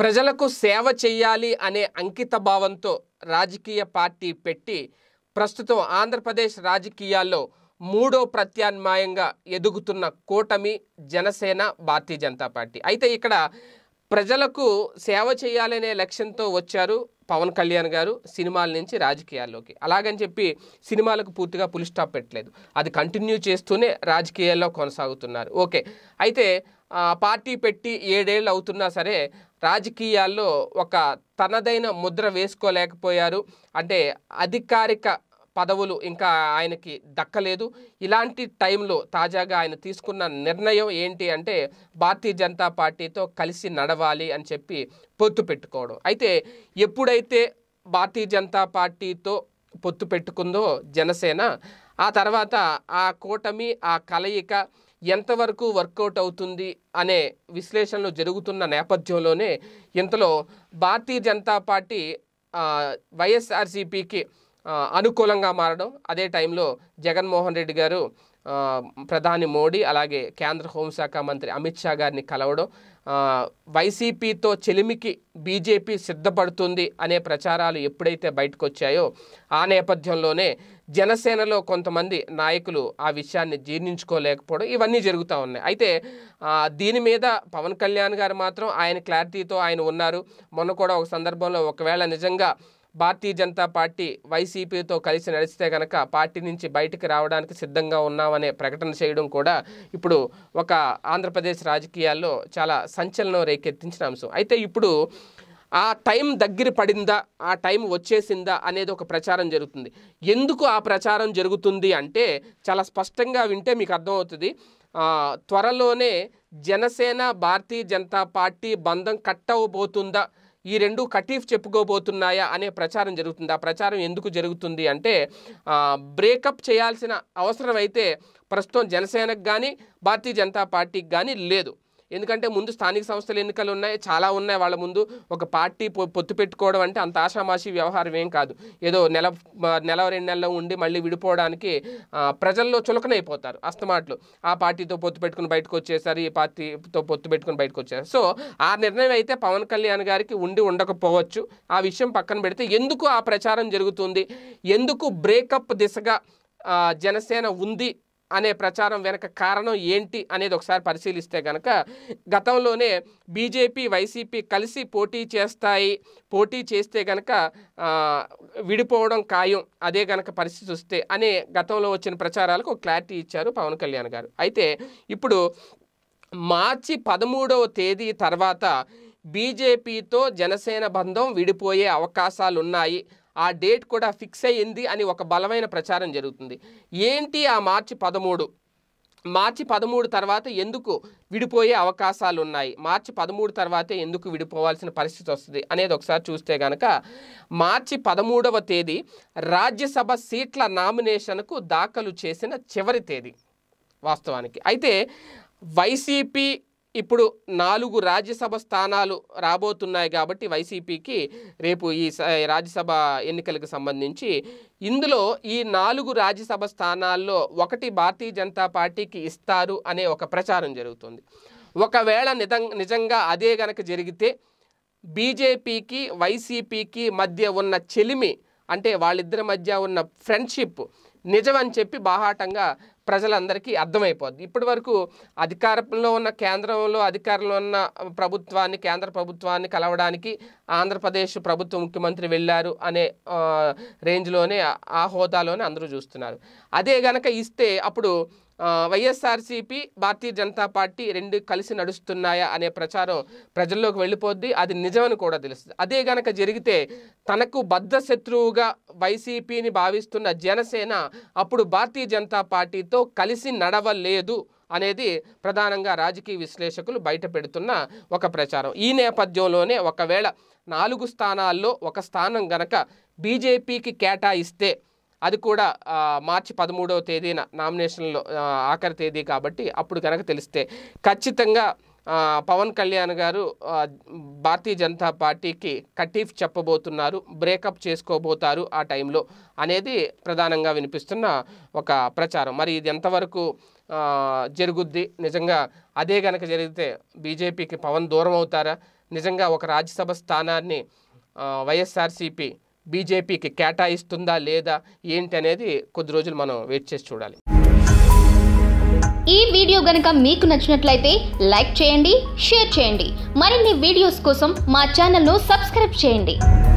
ప్రజలకు సేవ చేయాలి అనే అంకిత భావంతో రాజకీయ పార్టీ పెట్టి ప్రస్తుతం ఆంధ్రప్రదేశ్ రాజకీయాల్లో మూడో ప్రత్యామ్నాయంగా ఎదుగుతున్న కూటమి జనసేన భారతీయ జనతా పార్టీ. అయితే ఇక్కడ ప్రజలకు సేవ చేయాలనే లక్ష్యంతో వచ్చారు పవన్ కళ్యాణ్ గారు సినిమాల నుంచి రాజకీయాల్లోకి. అలాగని చెప్పి సినిమాలకు పూర్తిగా పుల్ స్టాప్ పెట్టలేదు, అది కంటిన్యూ చేస్తూనే రాజకీయాల్లో కొనసాగుతున్నారు. ఓకే, అయితే పార్టీ పెట్టి 7 ఏళ్ళు అవుతున్నా సరే రాజకీయాల్లో ఒక తనదైన ముద్ర వేసుకోలేకపోయారు. అంటే అధికారిక పదవులు ఇంకా ఆయనకి దక్కలేదు. ఇలాంటి టైంలో తాజాగా ఆయన తీసుకున్న నిర్ణయం ఏంటి అంటే భారతీయ జనతా పార్టీతో కలిసి నడవాలి అని చెప్పి పొత్తు పెట్టుకోవడం. అయితే ఎప్పుడైతే భారతీయ జనతా పార్టీతో పొత్తు పెట్టుకుందో జనసేన, ఆ తర్వాత ఆ కూటమి ఆ కలయిక ఎంతవరకు వర్కౌట్ అవుతుంది అనే విశ్లేషణలు జరుగుతున్న నేపథ్యంలోనే ఇంతలో భారతీయ జనతా పార్టీ వైఎస్ఆర్సీపీకి అనుకూలంగా మారడం, అదే టైంలో జగన్మోహన్ రెడ్డి గారు ప్రధాని మోడీ అలాగే కేంద్ర హోంశాఖ మంత్రి అమిత్ షా గారిని కలవడం, వైసీపీతో చెలిమికి బీజేపీ సిద్ధపడుతుంది అనే ప్రచారాలు ఎప్పుడైతే బయటకు వచ్చాయో ఆ నేపథ్యంలోనే జనసేనలో కొంతమంది నాయకులు ఆ విషయాన్ని జీర్ణించుకోలేకపోవడం ఇవన్నీ జరుగుతూ ఉన్నాయి. అయితే దీని మీద పవన్ కళ్యాణ్ గారు మాత్రం ఆయన క్లారిటీతో ఆయన ఉన్నారు. మొన్న కూడా ఒక సందర్భంలో ఒకవేళ నిజంగా భారతీయ జనతా పార్టీ వైసీపీతో కలిసి నడిస్తే కనుక పార్టీ నుంచి బయటికి రావడానికి సిద్ధంగా ఉన్నామనే ప్రకటన చేయడం కూడా ఇప్పుడు ఒక ఆంధ్రప్రదేశ్ రాజకీయాల్లో చాలా సంచలనం రేకెత్తించిన అంశం. అయితే ఇప్పుడు ఆ టైం దగ్గర పడిందా, ఆ టైం వచ్చేసిందా అనేది ఒక ప్రచారం జరుగుతుంది. ఎందుకు ఆ ప్రచారం జరుగుతుంది అంటే చాలా స్పష్టంగా వింటే మీకు అర్థమవుతుంది. త్వరలోనే జనసేన భారతీయ జనతా పార్టీ బంధం కట్ అవ్వబోతుందా, ఈ రెండు కటీఫ్ చెప్పుకోబోతున్నాయా అనే ప్రచారం జరుగుతుంది. ఆ ప్రచారం ఎందుకు జరుగుతుంది అంటే బ్రేకప్ చేయాల్సిన అవసరం అయితే ప్రస్తుతం జనసేనకు కానీ భారతీయ జనతా పార్టీకి కానీ లేదు. ఎందుకంటే ముందు స్థానిక సంస్థల ఎన్నికలు ఉన్నాయి, చాలా ఉన్నాయి వాళ్ళ ముందు. ఒక పార్టీ పొత్తు పెట్టుకోవడం అంటే అంత ఆషామాషి వ్యవహారం ఏం కాదు. ఏదో నెల 2 నెలల్లో ఉండి మళ్ళీ విడిపోవడానికి ప్రజల్లో చులకనైపోతారు అస్తమాట్లు. ఆ పార్టీతో పొత్తు పెట్టుకుని బయటకు వచ్చేసారు, ఈ పార్టీతో పొత్తు పెట్టుకుని బయటకు వచ్చేసారు. సో ఆ నిర్ణయం అయితే పవన్ కళ్యాణ్ గారికి ఉండి ఉండకపోవచ్చు. ఆ విషయం పక్కన పెడితే ఎందుకు ఆ ప్రచారం జరుగుతుంది, ఎందుకు బ్రేకప్ దిశగా జనసేన ఉంది అనే ప్రచారం వెనక కారణం ఏంటి అనేది ఒకసారి పరిశీలిస్తే కనుక గతంలోనే బీజేపీ వైసీపీ కలిసి పోటీ చేస్తే కనుక విడిపోవడం ఖాయం, అదే కనుక పరిస్థితి వస్తే అనే గతంలో వచ్చిన ప్రచారాలకు క్లారిటీ ఇచ్చారు పవన్ కళ్యాణ్ గారు. అయితే ఇప్పుడు మార్చి 13వ తేదీ తర్వాత బీజేపీతో జనసేన బంధం విడిపోయే అవకాశాలు ఉన్నాయి, ఆ డేట్ కూడా ఫిక్స్ అయ్యింది అని ఒక బలమైన ప్రచారం జరుగుతుంది. ఏంటి ఆ మార్చి 13 తర్వాత ఎందుకు విడిపోయే అవకాశాలు ఉన్నాయి, మార్చి 13 తర్వాతే ఎందుకు విడిపోవాల్సిన పరిస్థితి వస్తుంది అనేది ఒకసారి చూస్తే కనుక మార్చి 13వ తేదీ రాజ్యసభ సీట్ల నామినేషన్కు దాఖలు చేసిన చివరి తేదీ వాస్తవానికి. అయితే వైసీపీ ఇప్పుడు 4 రాజ్యసభ స్థానాలు రాబోతున్నాయి కాబట్టి వైసీపీకి రేపు ఈ రాజ్యసభ ఎన్నికలకు సంబంధించి ఇందులో ఈ 4 రాజ్యసభ స్థానాల్లో 1 భారతీయ జనతా పార్టీకి ఇస్తారు అనే ఒక ప్రచారం జరుగుతుంది. ఒకవేళ నిజంగా అదే గనక జరిగితే బీజేపీకి వైసీపీకి మధ్య ఉన్న చెలిమి, అంటే వాళ్ళిద్దరి మధ్య ఉన్న ఫ్రెండ్షిప్ నిజమని చెప్పి బాహాటంగా ప్రజలందరికీ అర్థమైపోద్ది. ఇప్పటి వరకు అధికారంలో ఉన్న కేంద్ర ప్రభుత్వాన్ని కలవడానికి ఆంధ్రప్రదేశ్ ప్రభుత్వ ముఖ్యమంత్రి వెళ్ళారు అనే రేంజ్లోనే, ఆ హోదాలోనే అందరూ చూస్తున్నారు. అదే గనక ఇస్తే అప్పుడు వైఎస్ఆర్సీపీ భారతీయ జనతా పార్టీ రెండు కలిసి నడుస్తున్నాయా అనే ప్రచారం ప్రజల్లోకి వెళ్ళిపోద్ది, అది నిజమని కూడా తెలుస్తుంది. అదే గనక జరిగితే తనకు బద్ధ శత్రువుగా వైసీపీని భావిస్తున్న జనసేన అప్పుడు భారతీయ జనతా పార్టీతో కలిసి నడవలేదు అనేది ప్రధానంగా రాజకీయ విశ్లేషకులు బయట పెడుతున్న ఒక ప్రచారం. ఈ నేపథ్యంలోనే ఒకవేళ 4 స్థానాల్లో 1 స్థానం గనక బీజేపీకి కేటాయిస్తే, అది కూడా మార్చి 13వ తేదీన నామినేషన్లో ఆఖరి తేదీ కాబట్టి అప్పుడు కనుక తెలిస్తే ఖచ్చితంగా Pavan Kalyan garu Bharatiya Janata Party ki katif chappabotunnaru breakup chesukobotaru aa time lo anedi pradhananga vinipistuna oka pracharam mari idi entavaraku jaruguddi nijanga ade ganaka jarigithe BJP ki Pavan dooram avutara nijanga oka rajya sabha sthananni YSRCP BJP ki ketaistunda leda enti anedi koddi rojulu manam wait chesi chudali This video like share videos subscribe